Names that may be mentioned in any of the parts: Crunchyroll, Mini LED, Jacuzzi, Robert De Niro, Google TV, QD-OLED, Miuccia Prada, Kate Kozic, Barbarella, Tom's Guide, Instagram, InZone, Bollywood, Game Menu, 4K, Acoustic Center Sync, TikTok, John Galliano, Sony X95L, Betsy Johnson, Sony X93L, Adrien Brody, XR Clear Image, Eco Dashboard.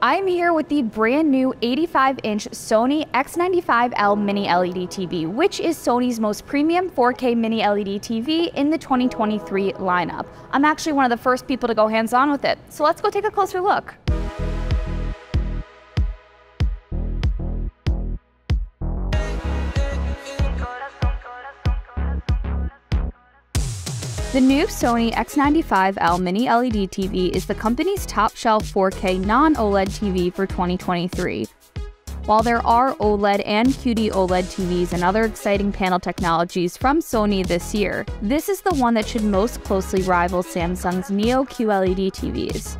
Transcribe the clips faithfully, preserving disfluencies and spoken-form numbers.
I'm here with the brand new eighty-five inch Sony X ninety-five L Mini L E D T V, which is Sony's most premium four K Mini L E D T V in the twenty twenty-three lineup. I'm actually one of the first people to go hands-on with it, so let's go take a closer look. The new Sony X ninety-five L Mini L E D T V is the company's top-shelf four K non-OLED T V for twenty twenty-three. While there are OLED and Q D OLED T Vs and other exciting panel technologies from Sony this year, this is the one that should most closely rival Samsung's Neo Q LED T Vs.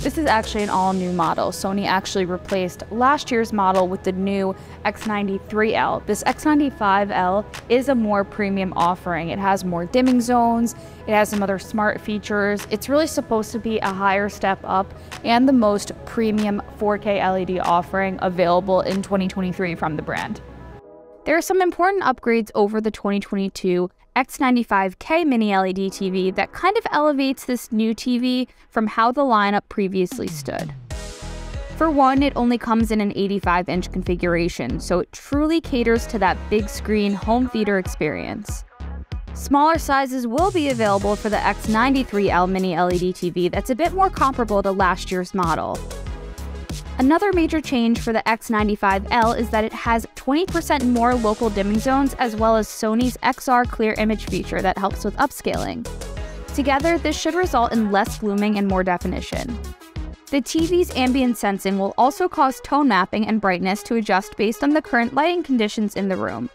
This is actually an all-new model. Sony actually replaced last year's model with the new X ninety-three L. This X ninety-five L is a more premium offering. It has more dimming zones, it has some other smart features. It's really supposed to be a higher step up and the most premium four K L E D offering available in twenty twenty-three from the brand. There are some important upgrades over the twenty twenty-two X ninety-five K Mini L E D T V that kind of elevates this new T V from how the lineup previously stood. For one, it only comes in an eighty-five inch configuration, so it truly caters to that big screen home theater experience. Smaller sizes will be available for the X ninety-three L Mini L E D T V that's a bit more comparable to last year's model. Another major change for the X ninety-five L is that it has twenty percent more local dimming zones, as well as Sony's X R Clear Image feature that helps with upscaling. Together, this should result in less glooming and more definition. The T V's ambient sensing will also cause tone mapping and brightness to adjust based on the current lighting conditions in the room.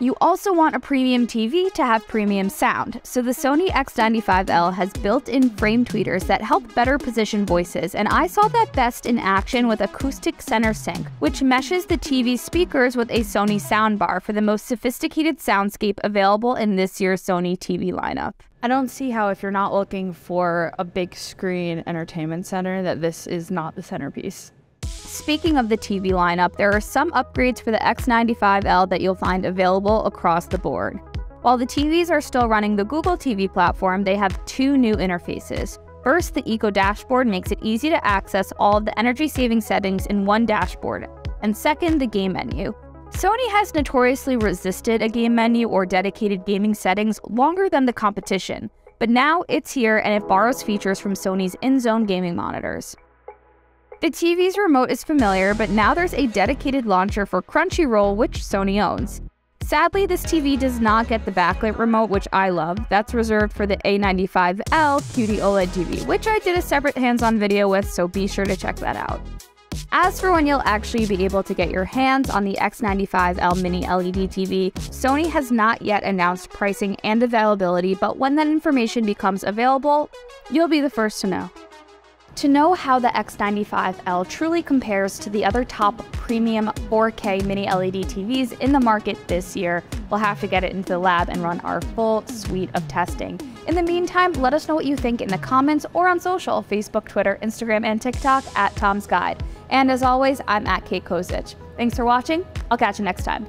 You also want a premium T V to have premium sound, so the Sony X ninety-five L has built-in frame tweeters that help better position voices, and I saw that best in action with Acoustic Center Sync, which meshes the T V speakers with a Sony soundbar for the most sophisticated soundscape available in this year's Sony T V lineup. I don't see how, if you're not looking for a big screen entertainment center, that this is not the centerpiece. Speaking of the T V lineup, there are some upgrades for the X ninety-five L that you'll find available across the board. While the T Vs are still running the Google T V platform, they have two new interfaces. First, the Eco Dashboard makes it easy to access all of the energy-saving settings in one dashboard. And second, the Game Menu. Sony has notoriously resisted a Game Menu or dedicated gaming settings longer than the competition, but now it's here and it borrows features from Sony's InZone gaming monitors. The T V's remote is familiar, but now there's a dedicated launcher for Crunchyroll, which Sony owns. Sadly, this T V does not get the backlit remote, which I love. That's reserved for the A ninety-five L Q D OLED T V, which I did a separate hands-on video with, so be sure to check that out. As for when you'll actually be able to get your hands on the X ninety-five L Mini L E D T V, Sony has not yet announced pricing and availability, but when that information becomes available, you'll be the first to know. To know how the X ninety-five L truly compares to the other top premium four K Mini L E D T Vs in the market this year, we'll have to get it into the lab and run our full suite of testing. In the meantime, let us know what you think in the comments or on social, Facebook, Twitter, Instagram, and TikTok at Tom's Guide. And as always, I'm at Kate Kozic. Thanks for watching. I'll catch you next time.